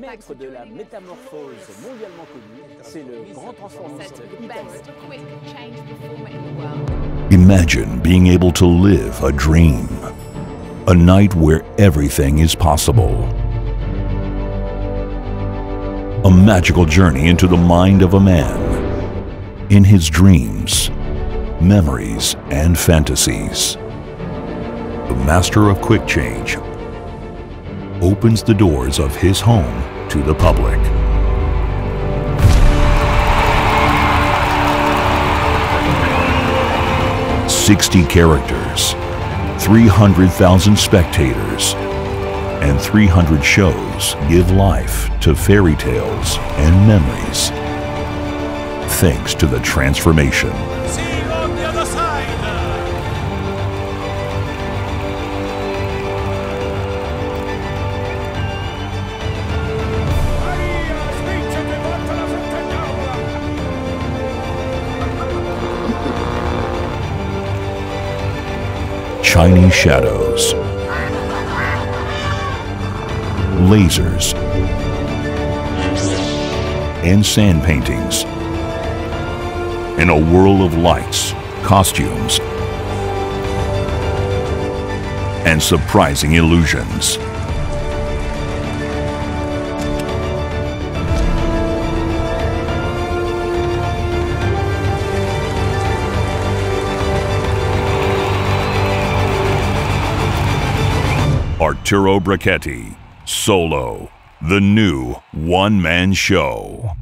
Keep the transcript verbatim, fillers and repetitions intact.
maître de la métamorphose mondialement connue, c'est le grand transformateur italien. Imagine being able to live a dream, a night where everything is possible. A magical journey into the mind of a man, in his dreams, memories and fantasies. The master of quick change opens the doors of his home to the public. sixty characters, three hundred thousand spectators, and three hundred shows give life to fairy tales and memories, thanks to the transformation. Tiny shadows, lasers, and sand paintings. In a whirl of lights, costumes, and surprising illusions. Arturo Brachetti, Solo, the new one-man show.